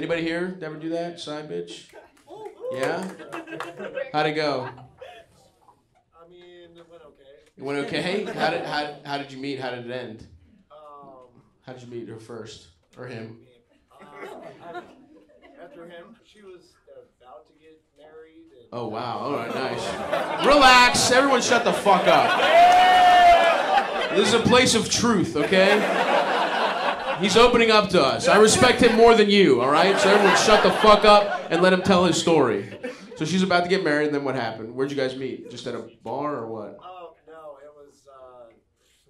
Anybody here ever do that? Side bitch? Yeah? How'd it go? I mean, it went okay. It went okay? How did you meet? How did it end? How did you meet her first? Or him? After him, she was about to get married. And oh, wow. All right, nice. Relax. Everyone shut the fuck up. This is a place of truth, okay? He's opening up to us. I respect him more than you, all right? So everyone shut the fuck up and let him tell his story. So she's about to get married, and then what happened? Where'd you guys meet? Just at a bar or what? Oh, no. It was,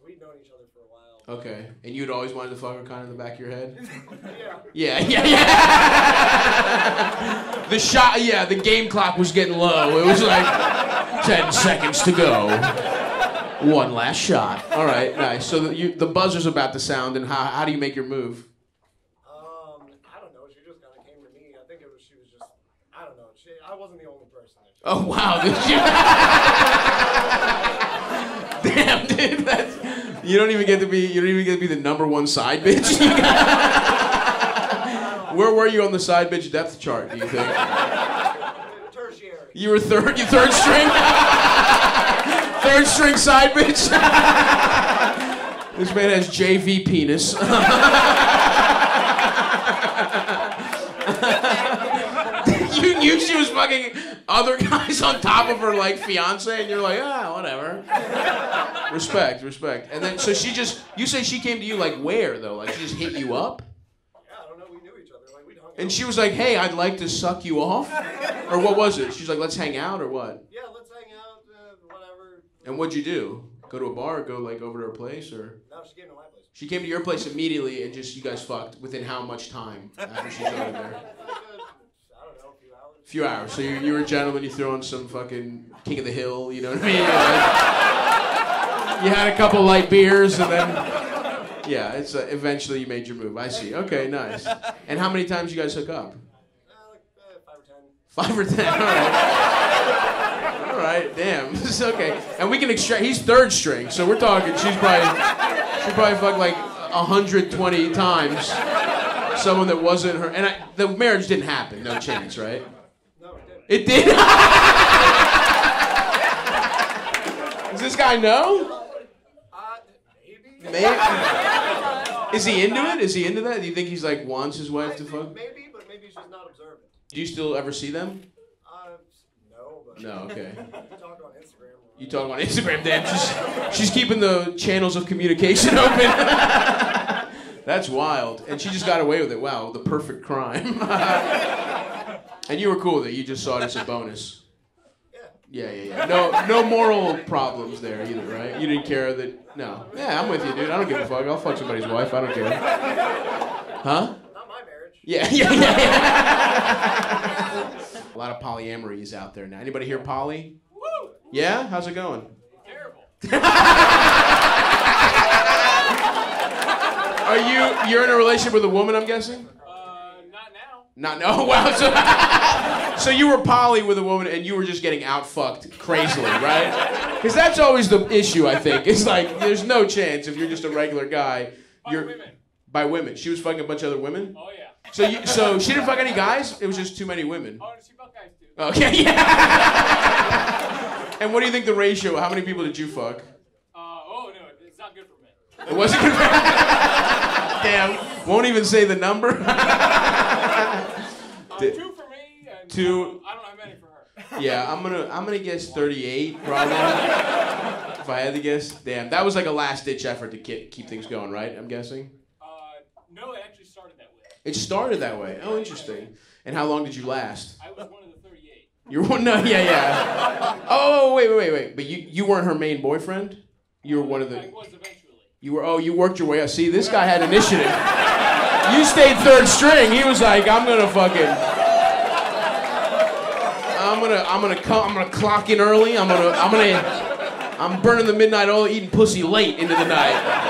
we'd known each other for a while. Okay. And you'd always wanted to fuck her kind of in the back of your head? Yeah. The shot, yeah, the game clock was getting low. It was like 10 seconds to go. One last shot. All right, nice. So the buzzer's about to sound, and how do you make your move? I don't know. She just kind of came to me. I think she was just, I don't know. I wasn't the only person. Oh, wow. Damn, dude. That's, you don't even get to be the #1 side bitch. Where were you on the side bitch depth chart, do you think? Tertiary. You were third? You third string? Third string side bitch? This man has JV penis. You knew she was fucking other guys on top of her, like, fiance, and you're like, ah, whatever. Respect. And then, so she just, you say she came to you, like, where, though? Like, she just hit you up? And she was like, hey, I'd like to suck you off? Or what was it? She's like, let's hang out or what? Yeah, let's hang out, whatever. And what'd you do? Go to a bar or go like over to her place or? No, she came to my place. She came to your place immediately and just you guys fucked within how much time after she's over there? I don't know, a few hours. So you were a gentleman, you threw on some fucking King of the Hill, you know what I mean? You had a couple light beers and then... Yeah, it's eventually you made your move. I see. Okay, nice. And how many times you guys hook up? Like 5 or 10. 5 or 10. All right. All right. Damn. This is okay. And we can extract. He's third string, so we're talking. She probably fucked like 120 times someone that wasn't her. And the marriage didn't happen. No chance, right? No, it did. It did. Does this guy know? Maybe. Is he into it? Is he into that? Do you think he's like wants his wife to fuck? Maybe, but maybe she's not observant. Do you still ever see them? No, but no, okay. We talk on Instagram. You talk on Instagram, damn. She's keeping the channels of communication open. That's wild. And she just got away with it. Wow, the perfect crime. And you were cool with it. You just saw it as a bonus. Yeah. No moral problems there either, right? You didn't care that... No. Yeah, I'm with you, dude. I don't give a fuck. I'll fuck somebody's wife. I don't care. Huh? Not my marriage. Yeah. A lot of polyamory is out there now. Anybody here poly? Woo! Yeah? How's it going? Terrible. Are you're in a relationship with a woman, I'm guessing? Not now. Oh, wow. So you were poly with a woman, and you were just getting out-fucked crazily, right? Because that's always the issue, I think. It's like, there's no chance if you're just a regular guy. By women. She was fucking a bunch of other women? Oh, yeah. So she didn't fuck any guys? It was just too many women? Oh, she fucked guys, too. Okay, yeah. And what do you think the ratio, how many people did you fuck? No, it's not good for men. It wasn't good for men? Damn, won't even say the number? 2 for me, and I don't have many for her. Yeah, I'm gonna guess 38, probably. If I had to guess, damn, that was like a last-ditch effort to keep things going, right? I'm guessing. No, it actually started that way. It started that way. Oh, interesting. And how long did you last? I was one of the 38. You're one? No, yeah. Oh, wait. But you weren't her main boyfriend. You were one of the. I was eventually. You were. Oh, you worked your way up. See, this guy had initiative. You stayed third string. He was like, I'm gonna clock in early. I'm burning the midnight oil, eating pussy late into the night.